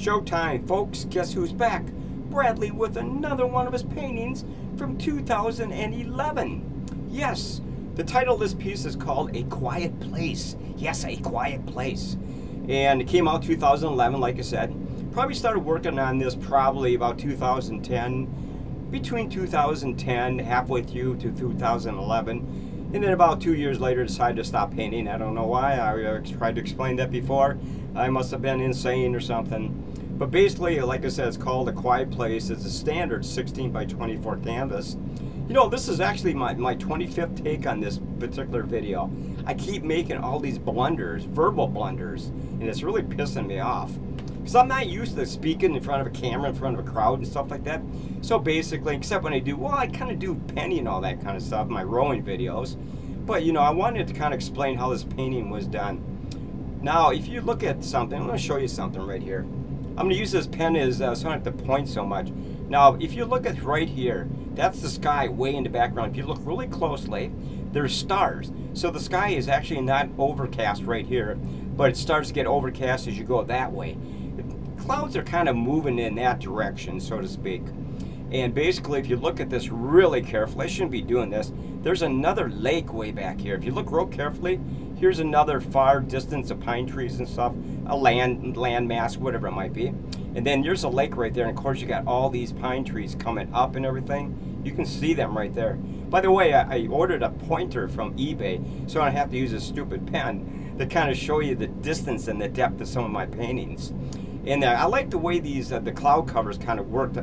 Showtime, folks. Guess who's back? Bradley with another one of his paintings from 2011. Yes, the title of this piece is called A Quiet Place. Yes, A Quiet Place. And it came out 2011, like I said. Probably started working on this probably about 2010, between 2010, halfway through to 2011. And then about 2 years later, decided to stop painting. I don't know why. I tried to explain that before. I must have been insane or something. But basically, like I said, it's called A Quiet Place. It's a standard 16 by 24 canvas. You know, this is actually my 25th take on this particular video. I keep making all these blunders, verbal blunders, and it's really pissing me off. Because I'm not used to speaking in front of a camera, in front of a crowd and stuff like that. So basically, except when I do, well, I kind of do penny and all that kind of stuff, my rowing videos. But, you know, I wanted to kind of explain how this painting was done. Now, if you look at something, I'm going to show you something right here. I'm going to use this pen as so I don't have to point so much. Now, if you look at right here, that's the sky way in the background. If you look really closely, there's stars. So the sky is actually not overcast right here, but it starts to get overcast as you go that way. Clouds are kind of moving in that direction, so to speak. And basically, if you look at this really carefully, I shouldn't be doing this, there's another lake way back here. If you look real carefully, here's another far distance of pine trees and stuff, a landmass, whatever it might be. And then there's a lake right there, and of course you got all these pine trees coming up and everything. You can see them right there. By the way, I ordered a pointer from eBay, so I don't have to use a stupid pen to kind of show you the distance and the depth of some of my paintings. And I like the way these, the cloud covers kind of worked.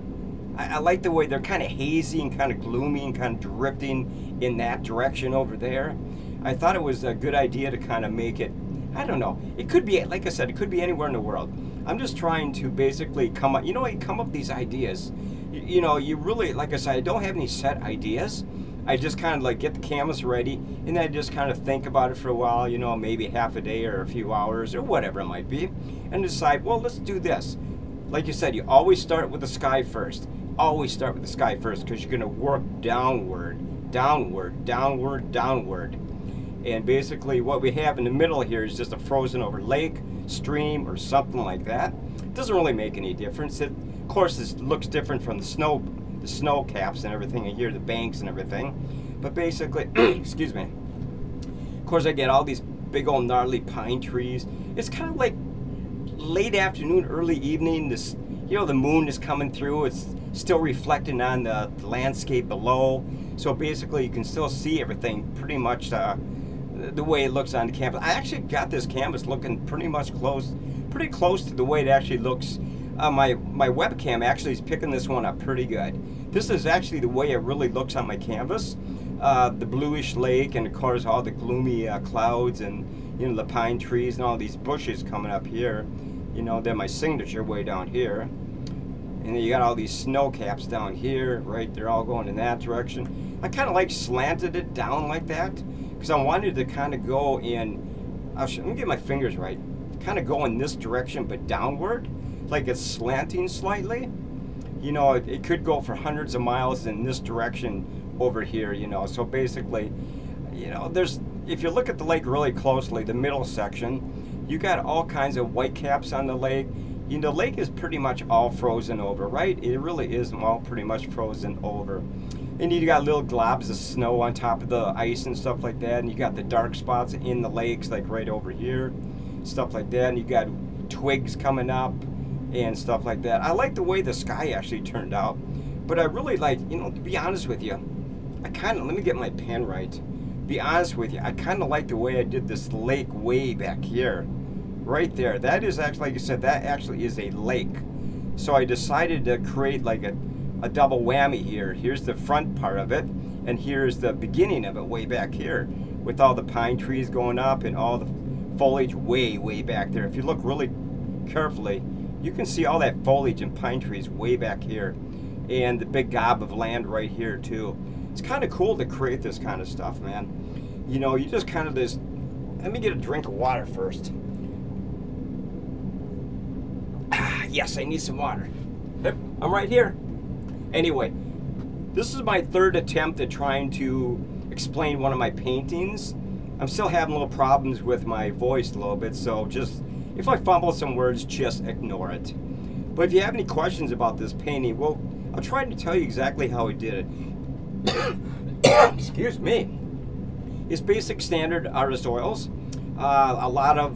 I like the way they're kind of hazy and kind of gloomy and kind of drifting in that direction over there. I thought it was a good idea to kind of make it, I don't know, it could be, like I said, it could be anywhere in the world. I'm just trying to basically come up, you know, I come up with these ideas. You know, you really, like I said, I don't have any set ideas. I just kind of like get the canvas ready and then I just kind of think about it for a while, you know, maybe half a day or a few hours or whatever it might be, and decide, well, let's do this. Like you said, you always start with the sky first. Always start with the sky first, because you're going to work downward, downward, downward, downward. And basically what we have in the middle here is just a frozen over lake, stream, or something like that. It doesn't really make any difference. It, of course, it looks different from the snow caps and everything, and here the banks and everything. But basically, excuse me, of course I get all these big old gnarly pine trees. It's kind of like late afternoon, early evening. This, you know, the moon is coming through. It's still reflecting on the landscape below, so basically you can still see everything pretty much the way it looks on the canvas. I actually got this canvas looking pretty close to the way it actually looks. My webcam actually is picking this one up pretty good. This is actually the way it really looks on my canvas, the bluish lake, and of course all the gloomy clouds, and you know, the pine trees and all these bushes coming up here. You know, they're my signature way down here. And then you got all these snow caps down here, right? They're all going in that direction. I kind of like slanted it down like that because I wanted to kind of go in, let me get my fingers right, kind of go in this direction but downward, like it's slanting slightly. You know, it could go for hundreds of miles in this direction over here, you know. So basically, you know, there's, if you look at the lake really closely, the middle section, you got all kinds of white caps on the lake. You know, the lake is pretty much all frozen over, right? It really is all pretty much frozen over. And you got little globs of snow on top of the ice and stuff like that. And you got the dark spots in the lakes, like right over here, stuff like that. And you got twigs coming up and stuff like that. I like the way the sky actually turned out. But I really like, you know, to be honest with you, I kind of, let me get my pen right. Be honest with you, I kind of like the way I did this lake way back here. Right there, that is actually, like I said, that actually is a lake. So I decided to create like a double whammy here. Here's the front part of it, and here's the beginning of it way back here with all the pine trees going up and all the foliage way back there. If you look really carefully, you can see all that foliage and pine trees way back here, and the big gob of land right here too. It's kind of cool to create this kind of stuff, man. You know, you just kind of this, let me get a drink of water first. Yes, I need some water. I'm right here. Anyway, this is my third attempt at trying to explain one of my paintings. I'm still having little problems with my voice a little bit, so just if I fumble some words, just ignore it. But if you have any questions about this painting, well, I'll try to tell you exactly how he did it. Excuse me. It's basic standard artist oils. A lot of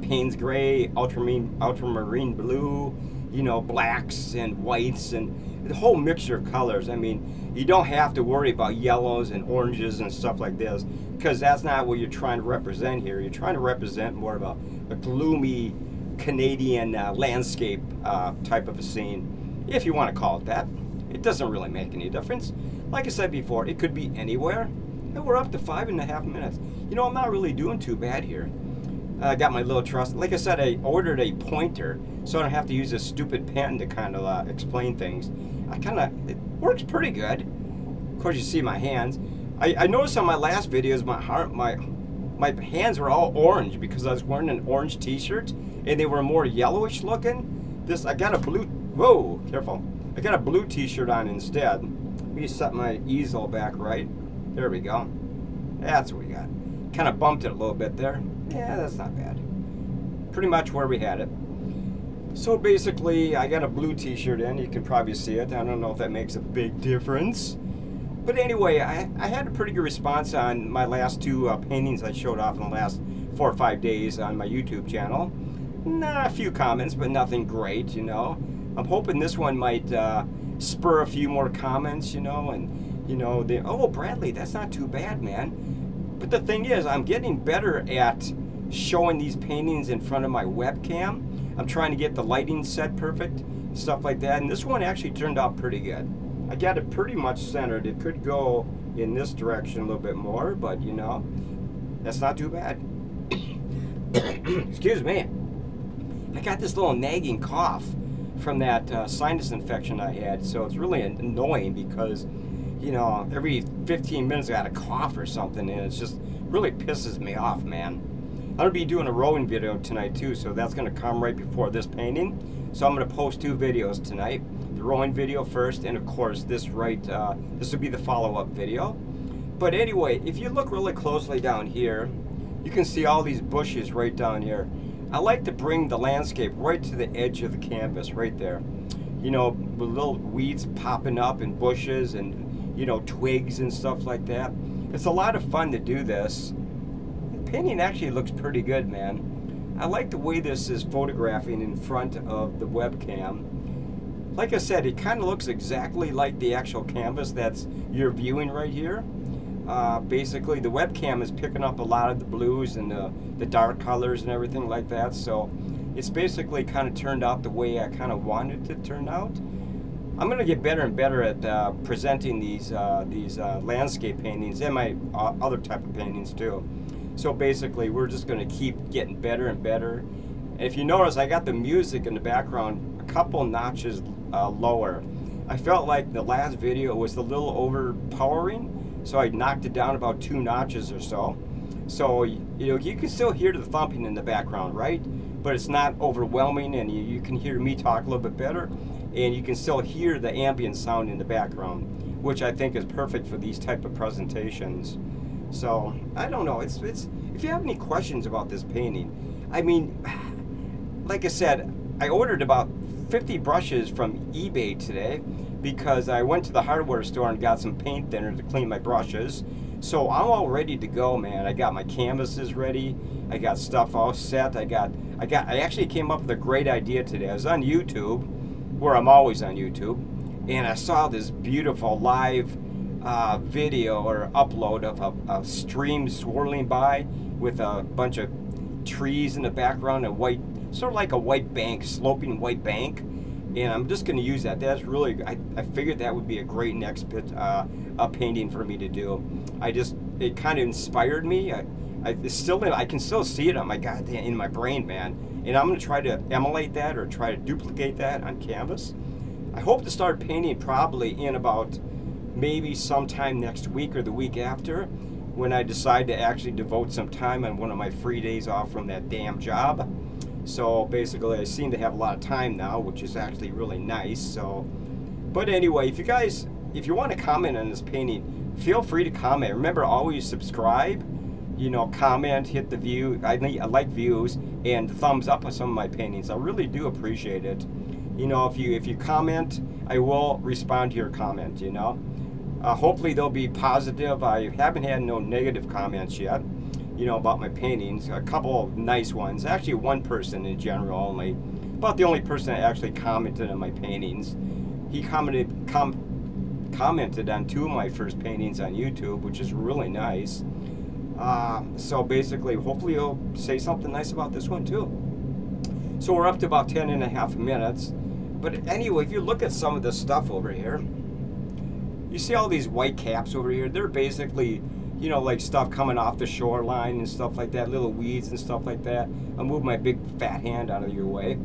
Payne's gray, ultramarine blue, you know, blacks and whites and the whole mixture of colors. I mean, you don't have to worry about yellows and oranges and stuff like this, because that's not what you're trying to represent here. You're trying to represent more of a gloomy Canadian landscape type of a scene, if you want to call it that. It doesn't really make any difference. Like I said before, it could be anywhere. And we're up to 5.5 minutes. You know, I'm not really doing too bad here. I got my little truss. Like I said, I ordered a pointer, so I don't have to use a stupid pen to kind of explain things. It works pretty good. Of course, you see my hands. I noticed on my last videos, my hands were all orange because I was wearing an orange t-shirt, and they were more yellowish looking. I got a blue, whoa, careful. I got a blue t-shirt on instead. Let me set my easel back right. There we go. That's what we got. Kind of bumped it a little bit there. Yeah, that's not bad. Pretty much where we had it. So basically, I got a blue t-shirt in. You can probably see it. I don't know if that makes a big difference. But anyway, I had a pretty good response on my last two paintings I showed off in the last 4 or 5 days on my YouTube channel. A few comments, but nothing great, you know. I'm hoping this one might spur a few more comments, you know, and, you know, oh, Bradley, that's not too bad, man. But the thing is, I'm getting better at showing these paintings in front of my webcam. I'm trying to get the lighting set perfect, stuff like that. And this one actually turned out pretty good. I got it pretty much centered. It could go in this direction a little bit more, but you know, that's not too bad. Excuse me. I got this little nagging cough from that sinus infection I had, so it's really annoying because, you know, every 15 minutes I got a cough or something, and it's just really pisses me off, man. I'm gonna be doing a rowing video tonight too, so that's gonna come right before this painting. So I'm gonna post 2 videos tonight. The rowing video first, and of course this this will be the follow-up video. But anyway, if you look really closely down here, you can see all these bushes right down here. I like to bring the landscape right to the edge of the canvas right there. You know, with little weeds popping up and bushes and, you know, twigs and stuff like that. It's a lot of fun to do this. The painting actually looks pretty good, man. I like the way this is photographing in front of the webcam. Like I said, it kind of looks exactly like the actual canvas that's you're viewing right here. Basically, the webcam is picking up a lot of the blues and the dark colors and everything like that, so it's basically kind of turned out the way I kind of wanted it to turn out. I'm going to get better and better at presenting these landscape paintings and my other type of paintings too. So basically, we're just going to keep getting better and better. And if you notice, I got the music in the background a couple notches lower. I felt like the last video was a little overpowering, so I knocked it down about 2 notches or so. So, you know, you can still hear the thumping in the background, right? But it's not overwhelming, and you can hear me talk a little bit better. And you can still hear the ambient sound in the background, which I think is perfect for these type of presentations. So I don't know. If you have any questions about this painting, I mean, like I said, I ordered about 50 brushes from eBay today because I went to the hardware store and got some paint thinner to clean my brushes. So I'm all ready to go, man. I got my canvases ready. I got stuff all set. I actually came up with a great idea today. I was on YouTube, where I'm always on YouTube, and I saw this beautiful live video or upload of a stream swirling by with a bunch of trees in the background, a white, sort of like a white bank, sloping white bank, and I'm just gonna use that. That's really, I figured that would be a great next bit, a painting for me to do. It kind of inspired me. I can still see it on my goddamn, in my brain, man. And I'm gonna try to emulate that or try to duplicate that on canvas. I hope to start painting probably in about maybe sometime next week or the week after, when I decide to actually devote some time on one of my free days off from that damn job. So basically, I seem to have a lot of time now, which is actually really nice. So, but anyway, if you want to comment on this painting, feel free to comment. Remember, always subscribe. You know, comment, hit the view. I like views and thumbs up on some of my paintings. I really do appreciate it. you know, if you comment, I will respond to your comment, you know. Hopefully they'll be positive. I haven't had no negative comments yet, you know, about my paintings. A couple of nice ones. Actually, one person in general only. About the only person that actually commented on my paintings. He commented on two of my first paintings on YouTube, which is really nice. So basically, hopefully he'll say something nice about this one too. So we're up to about 10.5 minutes. But anyway, if you look at some of the stuff over here, you see all these white caps over here. They're basically, you know, like stuff coming off the shoreline and stuff like that, little weeds and stuff like that. I'll move my big fat hand out of your way.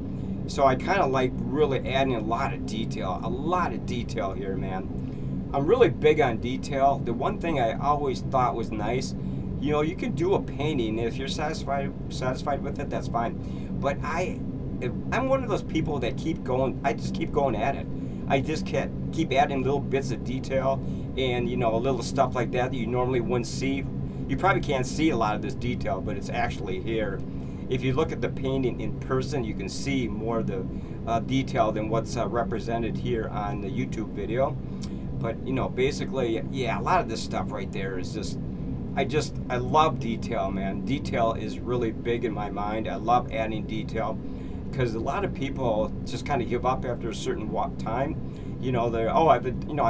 So I kind of like really adding a lot of detail here, man. I'm really big on detail. The one thing I always thought was nice, you know, you can do a painting. If you're satisfied with it, that's fine. But I'm one of those people that keep going. I just keep going at it. I just keep adding little bits of detail and, you know, a little stuff like that that you normally wouldn't see. You probably can't see a lot of this detail, but it's actually here. If you look at the painting in person, you can see more of the detail than what's represented here on the YouTube video. But, you know, basically, yeah, a lot of this stuff right there is just, I love detail, man. Detail is really big in my mind. I love adding detail, because a lot of people just kind of give up after a certain time. You know, they're, oh, I've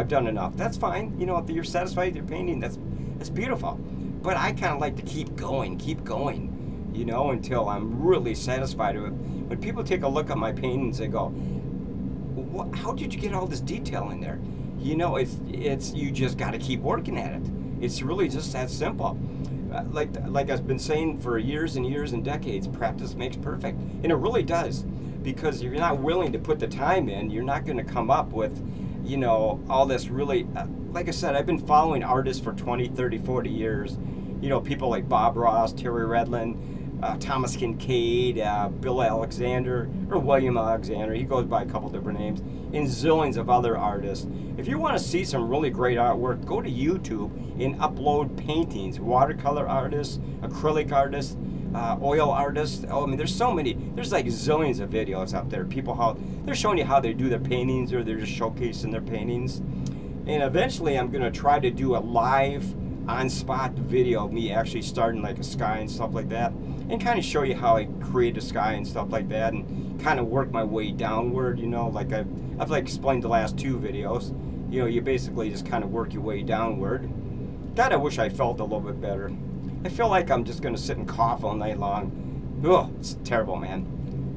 done enough. That's fine. You know, if you're satisfied with your painting, that's beautiful. But I kind of like to keep going, you know, until I'm really satisfied with it. When people take a look at my paintings, they go, what, how did you get all this detail in there? You know, it's you just got to keep working at it. It's really just that simple. Like I've been saying for years and years and decades, practice makes perfect. And it really does. Because if you're not willing to put the time in, you're not going to come up with, you know, all this really... like I said, I've been following artists for 20, 30, 40 years. You know, people like Bob Ross, Terry Redlin, Thomas Kincaid, Bill Alexander, or William Alexander. He goes by a couple different names. And zillions of other artists. If you want to see some really great artwork, go to YouTube and upload paintings. Watercolor artists, acrylic artists, oil artists. Oh, I mean, there's so many. There's like zillions of videos out there. People, they're showing you how they do their paintings, or they're just showcasing their paintings. And eventually I'm going to try to do a live on-spot video of me actually starting like a sky and stuff like that, and kind of show you how I create a sky and stuff like that, and kind of work my way downward, you know, like I've like explained the last two videos. You know, you basically just kind of work your way downward. God, I wish I felt a little bit better. I feel like I'm just going to sit and cough all night long. Oh, it's terrible, man.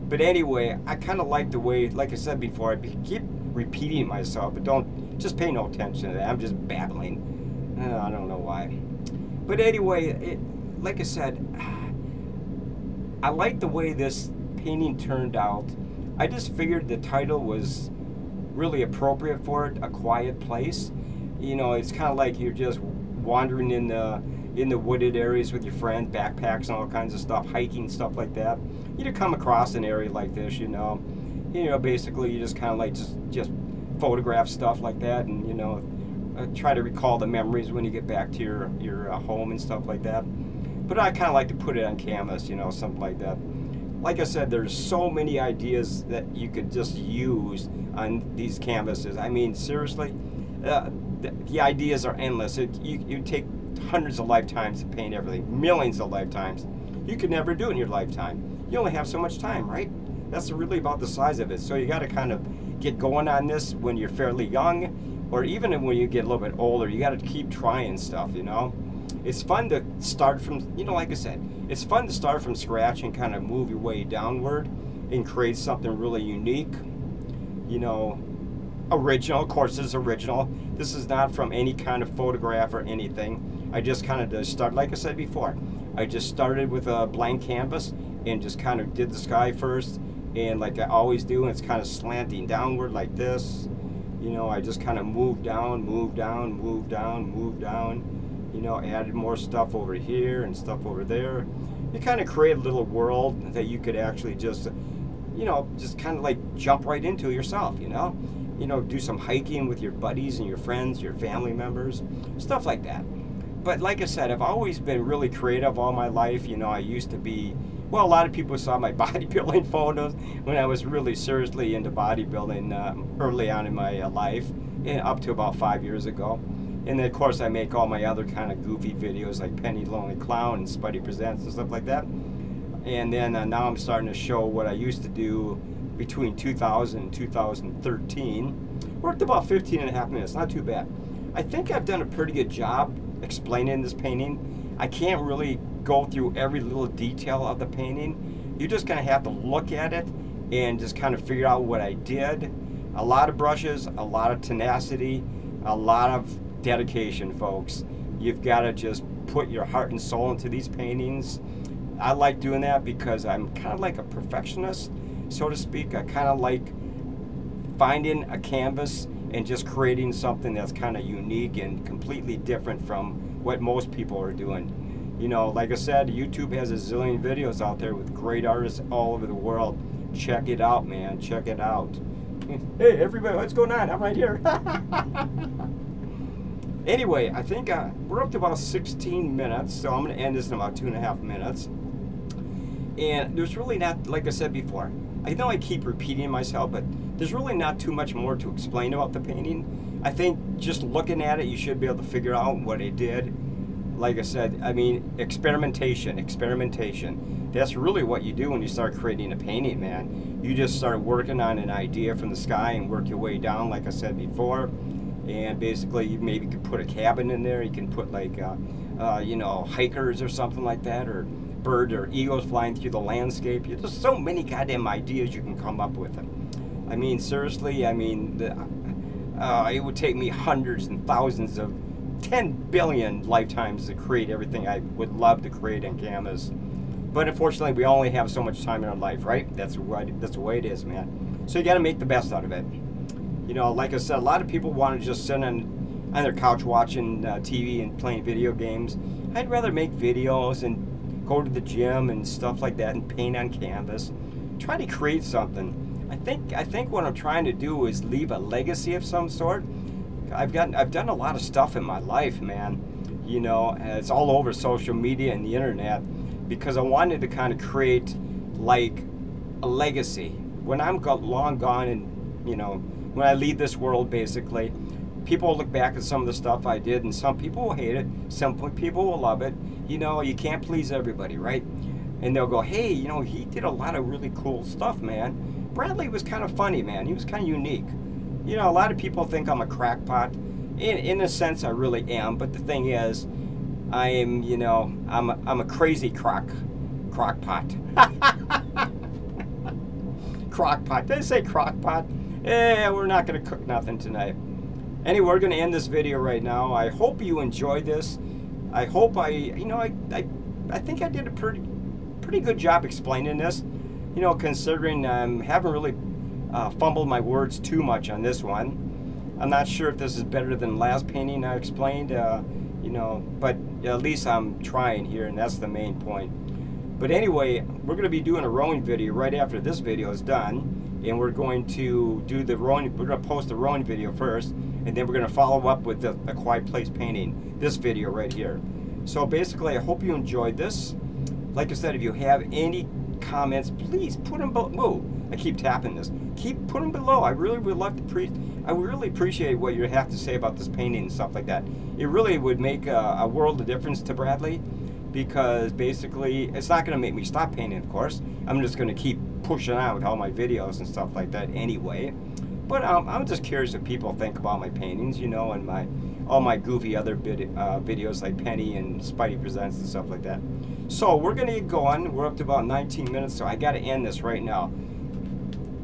But anyway, I kind of like the way, like I said before, I keep repeating myself, but don't, just pay no attention to that. I'm just babbling. I don't know why. But anyway, like I said, I like the way this painting turned out. I just figured the title was really appropriate for it, A Quiet Place. You know, it's kind of like you're just wandering in the wooded areas with your friends, backpacks and all kinds of stuff, hiking, stuff like that. You come across an area like this, you know. You know, basically you just kind of like just photograph stuff like that, and, you know, try to recall the memories when you get back to your home and stuff like that. But I kind of like to put it on canvas, you know, something like that. Like I said, there's so many ideas that you could just use on these canvases. I mean, seriously, the ideas are endless. You take hundreds of lifetimes to paint everything, millions of lifetimes. You could never do it in your lifetime. You only have so much time, right? That's really about the size of it. So you got to kind of get going on this when you're fairly young, or even when you get a little bit older. You got to keep trying stuff, you know. It's fun to start from, you know, like I said, it's fun to start from scratch and kind of move your way downward and create something really unique, you know, original. Of course, it's original. This is not from any kind of photograph or anything. I just kind of started, like I said before, I just started with a blank canvas and just kind of did the sky first, and like I always do, and it's kind of slanting downward like this. You know, I just kind of moved down, you know, added more stuff over here and stuff over there. You kind of create a little world that you could actually just, you know, just kind of like jump right into yourself, you know. You know, do some hiking with your buddies and your friends, your family members, stuff like that. But like I said, I've always been really creative all my life. You know, I used to be, Well, a lot of people saw my bodybuilding photos when I was really seriously into bodybuilding early on in my life, and up to about 5 years ago. And then, of course, I make all my other kind of goofy videos like Penny The Lonely Clown and Spuddy Presents and stuff like that. And then now I'm starting to show what I used to do between 2000 and 2013. Worked about 15.5 minutes, not too bad. I think I've done a pretty good job explaining this painting. I can't really go through every little detail of the painting. You're just going to have to look at it and just kind of figure out what I did. A lot of brushes, a lot of tenacity, a lot of dedication, folks. You've got to just put your heart and soul into these paintings. I like doing that because I'm kind of like a perfectionist, so to speak. I kind of like finding a canvas and just creating something that's kind of unique and completely different from what most people are doing. You know, like I said, YouTube has a zillion videos out there with great artists all over the world. Check it out, man. Check it out. Hey, everybody, what's going on? I'm right here. Anyway, I think we're up to about 16 minutes, so I'm going to end this in about 2.5 minutes. And there's really not, like I said before, I know I keep repeating myself, but there's really not too much more to explain about the painting. I think just looking at it, you should be able to figure out what it did. Like I said, I mean, experimentation. That's really what you do when you start creating a painting, man. You just start working on an idea from the sky and work your way down, like I said before. And basically, you maybe could put a cabin in there. You can put like, you know, hikers or something like that, or bird or eagles flying through the landscape. There's so many goddamn ideas you can come up with. I mean, seriously, I mean, it would take me hundreds and thousands of 10 billion lifetimes to create everything I would love to create in canvas. But unfortunately, we only have so much time in our life, right? That's the way it is, man. So you got to make the best out of it. You know, like I said, a lot of people want to just sit on their couch watching TV and playing video games. I'd rather make videos and go to the gym and stuff like that and paint on canvas. Try to create something. I think what I'm trying to do is leave a legacy of some sort. I've done a lot of stuff in my life, man. You know, it's all over social media and the internet, because I wanted to kind of create like a legacy. When I'm long gone and, you know, when I leave this world, basically, people will look back at some of the stuff I did, and some people will hate it, some people will love it. You know, you can't please everybody, right? And they'll go, hey, you know, he did a lot of really cool stuff, man. Bradley was kind of funny, man. He was kind of unique. You know, a lot of people think I'm a crackpot. In a sense, I really am, but the thing is, I am, you know, I'm a crazy crockpot. Crockpot, did I say crockpot? Yeah, we're not going to cook nothing tonight. Anyway, we're going to end this video right now. I hope you enjoyed this. I hope I think I did a pretty good job explaining this. You know, considering I haven't really fumbled my words too much on this one. I'm not sure if this is better than the last painting I explained, you know, but at least I'm trying here, and that's the main point. But anyway, we're going to be doing a rowing video right after this video is done. And we're going to do the rowing. We're going to post the rowing video first, and then we're going to follow up with the Quiet Place painting. This video right here. So basically, I hope you enjoyed this. Like I said, if you have any comments, please put them below. Whoa, I keep tapping this. Keep putting them below. I really would love to I really appreciate what you have to say about this painting and stuff like that. It really would make a world of difference to Bradley, because basically, it's not going to make me stop painting. Of course, I'm just going to keep pushing out with all my videos and stuff like that anyway. But I'm just curious what people think about my paintings, you know, and all my goofy other videos like Penny and Spidey Presents and stuff like that. So we're going to get going. We're up to about 19 minutes, so I got to end this right now.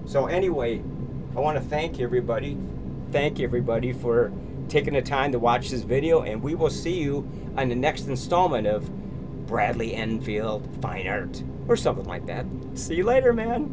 So anyway, I want to thank everybody. Thank everybody for taking the time to watch this video, and we will see you on the next installment of Bradley Enfield Fine Art, or something like that. See you later, man.